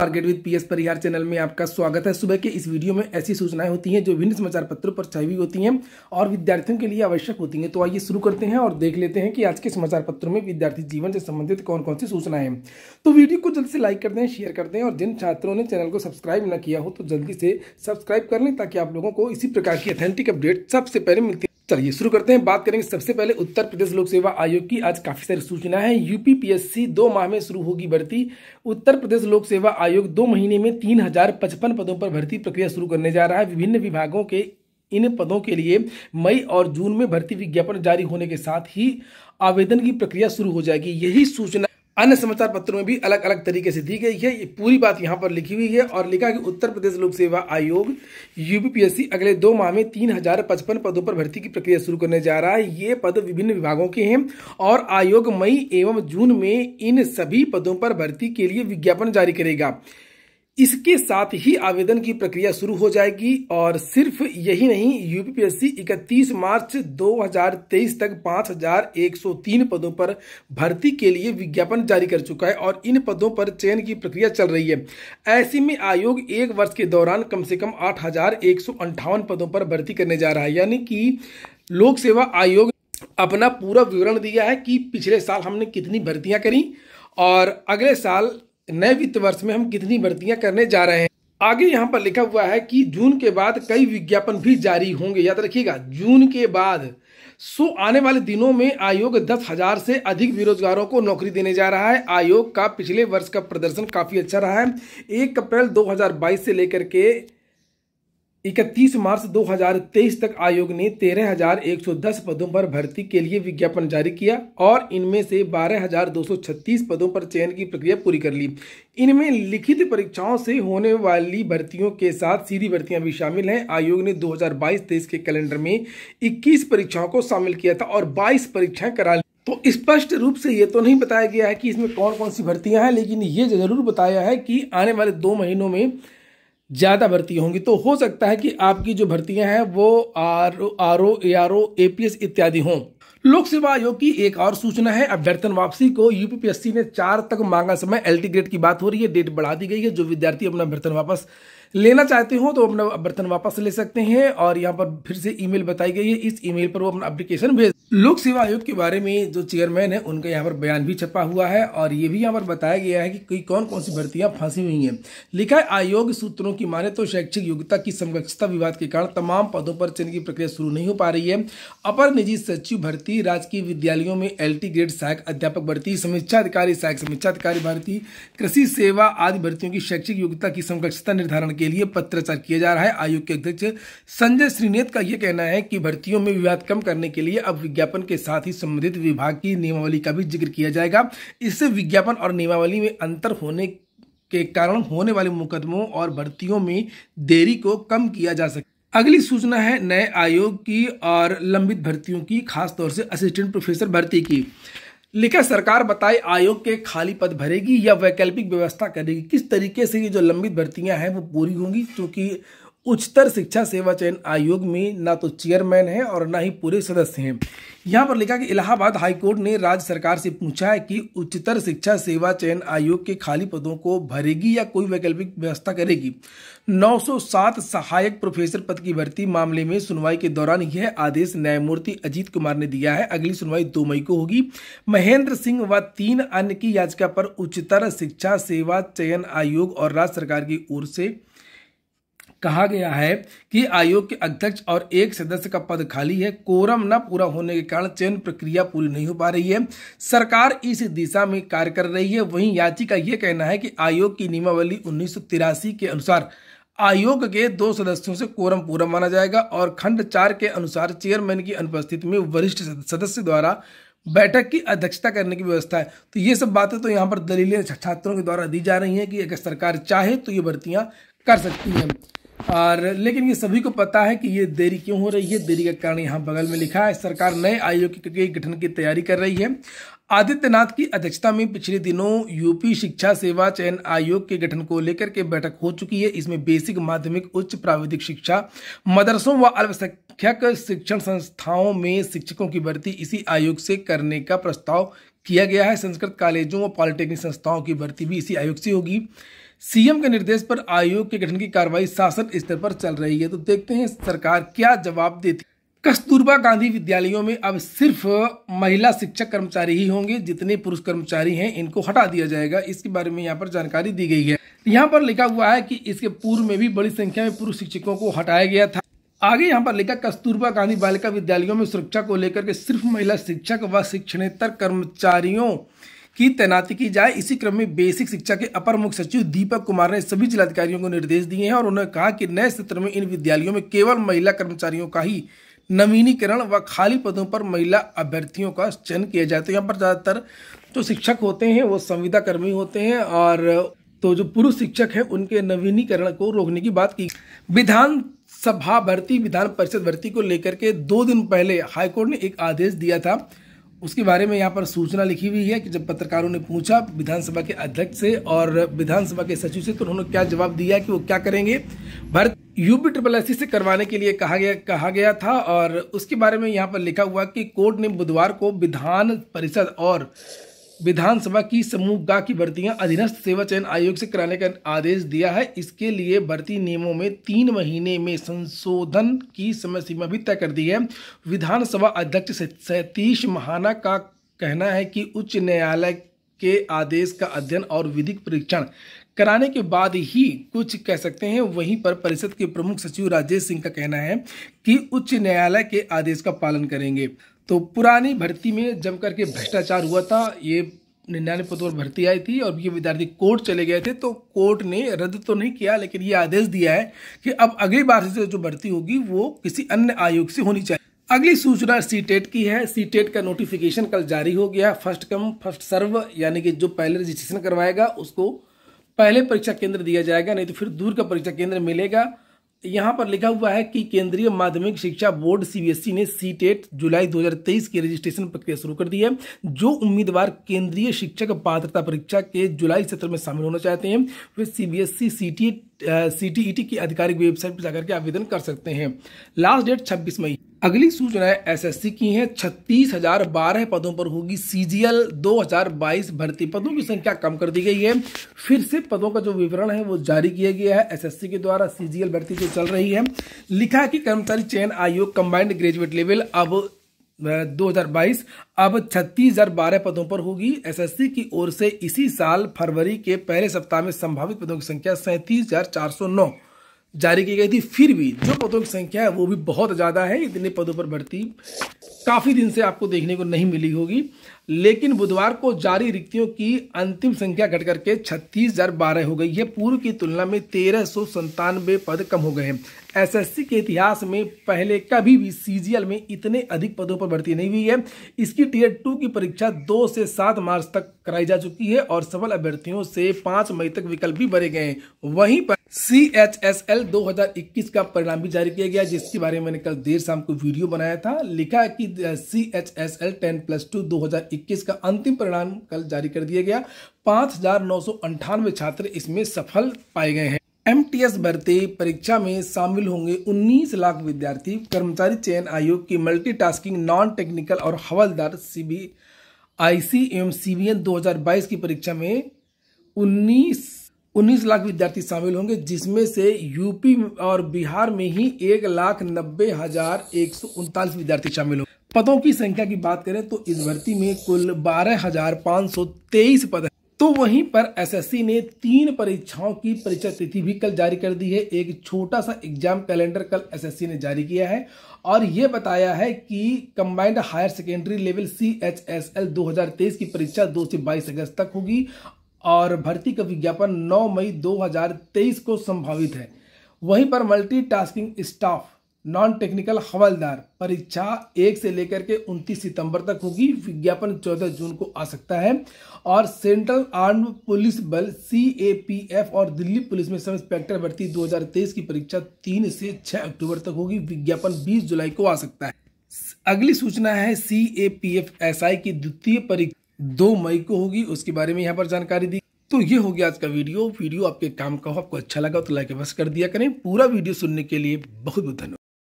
Market with PS Parihar channel में आपका स्वागत है। सुबह के इस वीडियो में ऐसी सूचनाएं होती हैं जो विभिन्न समाचार पत्रों पर छाई हुई होती हैं और विद्यार्थियों के लिए आवश्यक होती हैं। तो आइए शुरू करते हैं और देख लेते हैं कि आज के समाचार पत्रों में विद्यार्थी जीवन से संबंधित कौन कौन सी सूचनाएं हैं। तो वीडियो को जल्द से लाइक कर दें, शेयर कर दें और जिन छात्रों ने चैनल को सब्सक्राइब न किया हो तो जल्दी से सब्सक्राइब कर लें ताकि आप लोगों को इसी प्रकार की ऑथेंटिक अपडेट सबसे पहले मिलती है। चलिए शुरू करते हैं। बात करेंगे सबसे पहले उत्तर प्रदेश लोक सेवा आयोग की। आज काफी सारी सूचना है। यूपीपीएससी 2 माह में शुरू होगी भर्ती। उत्तर प्रदेश लोक सेवा आयोग 2 महीने में 3055 पदों पर भर्ती प्रक्रिया शुरू करने जा रहा है। विभिन्न विभागों के इन पदों के लिए मई और जून में भर्ती विज्ञापन जारी होने के साथ ही आवेदन की प्रक्रिया शुरू हो जाएगी। यही सूचना अन्य समाचार पत्रों में भी अलग अलग तरीके से दी गई है। ये पूरी बात यहाँ पर लिखी हुई है और लिखा कि उत्तर प्रदेश लोक सेवा आयोग यूपीपीएससी अगले 2 माह में 3055 पदों पर भर्ती की प्रक्रिया शुरू करने जा रहा है। ये पद विभिन्न विभागों के हैं और आयोग मई एवं जून में इन सभी पदों पर भर्ती के लिए विज्ञापन जारी करेगा। इसके साथ ही आवेदन की प्रक्रिया शुरू हो जाएगी। और सिर्फ यही नहीं, यूपीपीएससी 31 मार्च 2023 तक 5103 पदों पर भर्ती के लिए विज्ञापन जारी कर चुका है और इन पदों पर चयन की प्रक्रिया चल रही है। ऐसे में आयोग 1 वर्ष के दौरान कम से कम 8158 पदों पर भर्ती करने जा रहा है। यानी कि लोक सेवा आयोग अपना पूरा विवरण दिया है कि पिछले साल हमने कितनी भर्तियां करी और अगले साल नए वित्त वर्ष में हम कितनी भर्तियां करने जा रहे हैं। आगे यहां पर लिखा हुआ है कि जून के बाद कई विज्ञापन भी जारी होंगे। याद रखिएगा, जून के बाद। सो आने वाले दिनों में आयोग 10,000 से अधिक बेरोजगारों को नौकरी देने जा रहा है। आयोग का पिछले वर्ष का प्रदर्शन काफी अच्छा रहा है। 1 अप्रैल 2022 से लेकर के 31 मार्च 2023 तक आयोग ने 13,110 पदों पर भर्ती के लिए विज्ञापन जारी किया और इनमें से 12,236 पदों पर चयन की प्रक्रिया पूरी कर ली। इनमें लिखित परीक्षाओं से होने वाली भर्तियों के साथ सीधी भर्तियां भी शामिल हैं। आयोग ने 2022-23 के कैलेंडर में 21 परीक्षाओं को शामिल किया था और 22 परीक्षाएं करा ली। तो स्पष्ट रूप से ये तो नहीं बताया गया है कि इसमें कौन कौन सी भर्तियाँ हैं, लेकिन ये जरूर बताया है कि आने वाले 2 महीनों में ज़्यादा भर्ती होंगी। तो हो सकता है कि आपकी जो भर्तियां हैं वो आरओ, एआरओ, एपीएस इत्यादि हों। लोक सेवा आयोग की एक और सूचना है। अभ्यर्थन वापसी को यूपीपीएससी ने 4 तक मांगा समय। एलटी ग्रेड की बात हो रही है, डेट बढ़ा दी गई है। जो विद्यार्थी अपना अभ्यर्थन वापस लेना चाहते हो तो अपना अभ्यर्थन वापस ले सकते हैं। और यहाँ पर फिर से ईमेल बताई गई है, इस ईमेल पर वो अपना एप्लीकेशन भेज। लोक सेवा आयोग के बारे में जो चेयरमैन है उनका यहाँ पर बयान भी छपा हुआ है और ये भी यहाँ पर बताया गया है कि कौन कौन सी भर्तियां फांसी हुई हैं। लिखा है, आयोग सूत्रों की माने तो शैक्षिक योग्यता की समकक्षता विवाद के कारण तमाम पदों पर चयन की प्रक्रिया शुरू नहीं हो पा रही है। अपर निजी सचिव भर्ती, राजकीय विद्यालयों में LT ग्रेड सहायक अध्यापक भर्ती, समीक्षा अधिकारी सहायक समीक्षा अधिकारी भर्ती, कृषि सेवा आदि भर्तियों की शैक्षिक योग्यता की समकक्षता निर्धारण के लिए पत्राचार किया जा रहा है। आयोग के अध्यक्ष संजय श्रीनेत का यह कहना है कि भर्तियों में विवाद कम करने के लिए अब विज्ञापन के साथ ही संबंधित विभाग की नियमावली का भी जिक्र किया जाएगा। इससे विज्ञापन और नियमावली में अंतर होने के कारण होने वाले मुकदमों और भर्तियों में देरी को कम किया जा सके। अगली सूचना है नए आयोग की और लंबित भर्तियों की, खासतौर से असिस्टेंट प्रोफेसर भर्ती की। लिखा, सरकार बताए आयोग के खाली पद भरेगी या वैकल्पिक व्यवस्था करेगी। किस तरीके से ये जो लंबित भर्तियां हैं वो पूरी होंगी, क्योंकि उच्चतर शिक्षा सेवा चयन आयोग में ना तो चेयरमैन है और ना ही पूरे सदस्य हैं। यहाँ पर लिखा कि इलाहाबाद हाई कोर्ट ने राज्य सरकार से पूछा है कि उच्चतर शिक्षा सेवा चयन आयोग के खाली पदों को भरेगी या कोई वैकल्पिक व्यवस्था करेगी। 907 सहायक प्रोफेसर पद की भर्ती मामले में सुनवाई के दौरान यह आदेश न्यायमूर्ति अजीत कुमार ने दिया है। अगली सुनवाई 2 मई को होगी। महेंद्र सिंह व 3 अन्य की याचिका पर उच्चतर शिक्षा सेवा चयन आयोग और राज्य सरकार की ओर से कहा गया है कि आयोग के अध्यक्ष और 1 सदस्य का पद खाली है। कोरम न पूरा होने के कारण चयन प्रक्रिया पूरी नहीं हो पा रही है। सरकार इस दिशा में कार्य कर रही है। वहीं याचिका यह कहना है कि आयोग की नियमावली 1983 के अनुसार आयोग के 2 सदस्यों से कोरम पूरा माना जाएगा और खंड 4 के अनुसार चेयरमैन की अनुपस्थिति में वरिष्ठ सदस्य द्वारा बैठक की अध्यक्षता करने की व्यवस्था है। तो ये सब बातें तो यहाँ पर दलीलें छात्रों के द्वारा दी जा रही हैं कि अगर सरकार चाहे तो ये भर्तियाँ कर सकती है। और लेकिन ये सभी को पता है कि ये देरी क्यों हो रही है। देरी का कारण यहाँ बगल में लिखा है, सरकार नए आयोग के गठन की तैयारी कर रही है। आदित्यनाथ की अध्यक्षता में पिछले दिनों यूपी शिक्षा सेवा चयन आयोग के गठन को लेकर के बैठक हो चुकी है। इसमें बेसिक, माध्यमिक, उच्च प्राविधिक शिक्षा, मदरसों व अल्पसंख्यक शिक्षण संस्थाओं में शिक्षकों की भर्ती इसी आयोग से करने का प्रस्ताव किया गया है। संस्कृत कॉलेजों व पॉलिटेक्निक संस्थाओं की भर्ती भी इसी आयोग से होगी। सीएम के निर्देश पर आयोग के गठन की कार्रवाई शासन स्तर पर चल रही है। तो देखते हैं सरकार क्या जवाब देती है। कस्तूरबा गांधी विद्यालयों में अब सिर्फ महिला शिक्षक कर्मचारी ही होंगे, जितने पुरुष कर्मचारी हैं इनको हटा दिया जाएगा। इसके बारे में यहाँ पर जानकारी दी गई है। यहाँ पर लिखा हुआ है कि इसके पूर्व में भी बड़ी संख्या में पुरुष शिक्षकों को हटाया गया था। आगे यहाँ पर लिखा, कस्तूरबा गांधी बालिका विद्यालयों में सुरक्षा को लेकर के सिर्फ महिला शिक्षक व शिक्षणेतर कर्मचारियों की तैनाती की जाए। इसी क्रम में बेसिक शिक्षा के अपर मुख्य सचिव दीपक कुमार ने सभी जिलाधिकारियों को निर्देश दिए हैं और उन्होंने कहा कि नए सत्र में इन विद्यालयों में केवल महिला कर्मचारियों का ही नवीनीकरण व खाली पदों पर महिला अभ्यर्थियों का चयन किया जाए। तो यहाँ पर ज़्यादातर जो शिक्षक होते हैं वो संविदा कर्मी होते हैं और तो जो पुरुष शिक्षक हैं उनके नवीनीकरण को रोकने की बात की। विधान सभा भर्ती, विधान परिषद भर्ती को लेकर के 2 दिन पहले हाईकोर्ट ने एक आदेश दिया था। उसके बारे में यहाँ पर सूचना लिखी हुई है कि जब पत्रकारों ने पूछा विधानसभा के अध्यक्ष से और विधानसभा के सचिव से तो उन्होंने क्या जवाब दिया कि वो क्या करेंगे। भर्ती यूपीपीएससी से करवाने के लिए कहा गया था और उसके बारे में यहाँ पर लिखा हुआ कि कोर्ट ने बुधवार को विधान परिषद और विधानसभा की समूहगाह की भर्तियां अधीनस्थ सेवा चयन आयोग से कराने का आदेश दिया है। इसके लिए भर्ती नियमों में 3 महीने में संशोधन की समय सीमा भी तय कर दी है। विधानसभा अध्यक्ष सतीश महाना का कहना है कि उच्च न्यायालय के आदेश का अध्ययन और विधिक परीक्षण कराने के बाद ही कुछ कह सकते हैं। वहीं पर परिषद के प्रमुख सचिव राजेश सिंह का कहना है कि उच्च न्यायालय के आदेश का पालन करेंगे। तो पुरानी भर्ती में जमकर के भ्रष्टाचार हुआ था। ये 99 पदों पर भर्ती आई थी और ये विद्यार्थी कोर्ट चले गए थे। तो कोर्ट ने रद्द तो नहीं किया लेकिन ये आदेश दिया है कि अब अगली बार से जो भर्ती होगी वो किसी अन्य आयोग से होनी चाहिए। अगली सूचना सीटेट की है। सीटेट का नोटिफिकेशन कल जारी हो गया। फर्स्ट कम फर्स्ट सर्व, यानी कि जो पहले रजिस्ट्रेशन करवाएगा उसको पहले परीक्षा केंद्र दिया जाएगा, नहीं तो फिर दूर का परीक्षा केंद्र मिलेगा। यहाँ पर लिखा हुआ है कि केंद्रीय माध्यमिक शिक्षा बोर्ड सीबीएसई ने सीटेट जुलाई 2023 की रजिस्ट्रेशन प्रक्रिया शुरू कर दी है। जो उम्मीदवार केंद्रीय शिक्षक पात्रता परीक्षा के जुलाई सत्र में शामिल होना चाहते हैं वे सीबीएसई सीटीईटी की आधिकारिक वेबसाइट पर जाकर के आवेदन कर सकते हैं। लास्ट डेट 26 मई। अगली सूचनाएं एसएससी की हैं। 36,012 पदों पर होगी सीजीएल। 2022 भर्ती पदों की संख्या कम कर दी गई है। फिर से पदों का जो विवरण है वो जारी किया गया है एसएससी के द्वारा। सीजीएल भर्ती जो चल रही है, लिखा है कि कर्मचारी चयन आयोग कंबाइंड ग्रेजुएट लेवल अब 2022 अब 36,012 पदों पर होगी। एसएससी की ओर से इसी साल फरवरी के पहले सप्ताह में संभावित पदों की संख्या 37,409 जारी की गई थी। फिर भी जो पदों की संख्या है वो भी बहुत ज़्यादा है। इतने पदों पर भर्ती काफ़ी दिन से आपको देखने को नहीं मिली होगी। लेकिन बुधवार को जारी रिक्तियों की अंतिम संख्या घट करके 36,012 हो गई है। पूर्व की तुलना में 1,397 पद कम हो गए हैं। एसएससी के इतिहास में पहले कभी भी सीजीएल में इतने अधिक पदों पर भर्ती नहीं हुई है। इसकी टियर 2 की परीक्षा 2 से 7 मार्च तक कराई जा चुकी है और सफल अभ्यर्थियों से 5 मई तक विकल्प भी भरे गए हैं। वहीं पर CHSL 2021 का परिणाम भी जारी किया गया, जिसके बारे में मैंने कल देर शाम को वीडियो बनाया था। लिखा है कि CHSL 10+2 2021 का अंतिम परिणाम कल जारी कर दिया गया। 5,998 छात्र इसमें सफल पाए गए हैं। MTS भर्ती परीक्षा में शामिल होंगे 19 लाख विद्यार्थी। कर्मचारी चयन आयोग की मल्टीटास्किंग, नॉन टेक्निकल और हवलदार CBIC एवं CBN 2022 की परीक्षा में 19 लाख विद्यार्थी शामिल होंगे, जिसमें से यूपी और बिहार में ही 1,90,139 विद्यार्थी शामिल होंगे। पदों की संख्या की बात करें तो इस भर्ती में कुल 12,523 पद। तो वहीं पर एसएससी ने 3 परीक्षाओं की परीक्षा तिथि भी कल जारी कर दी है। एक छोटा सा एग्जाम कैलेंडर कल एसएससी ने जारी किया है और ये बताया है कि combined higher secondary level CHSL 2023 की परीक्षा 2 से 22 अगस्त तक होगी और भर्ती का विज्ञापन 9 मई 2023 को संभावित है। वहीं पर मल्टीटास्किंग स्टाफ, नॉन टेक्निकल, हवलदार परीक्षा 1 से लेकर के 29 सितंबर तक होगी। विज्ञापन 14 जून को आ सकता है। और सेंट्रल आर्म्ड पुलिस बल CAPF और दिल्ली पुलिस में सब इंस्पेक्टर भर्ती 2023 की परीक्षा 3 से 6 अक्टूबर तक होगी। विज्ञापन 20 जुलाई को आ सकता है। अगली सूचना है CAPF SI की द्वितीय परीक्षा 2 मई को होगी। उसके बारे में यहाँ पर जानकारी दी। तो ये हो गया आज का वीडियो। वीडियो आपके काम का हो, आपको अच्छा लगा तो लाइक अवश्य कर दिया करें। पूरा वीडियो सुनने के लिए बहुत बहुत धन्यवाद।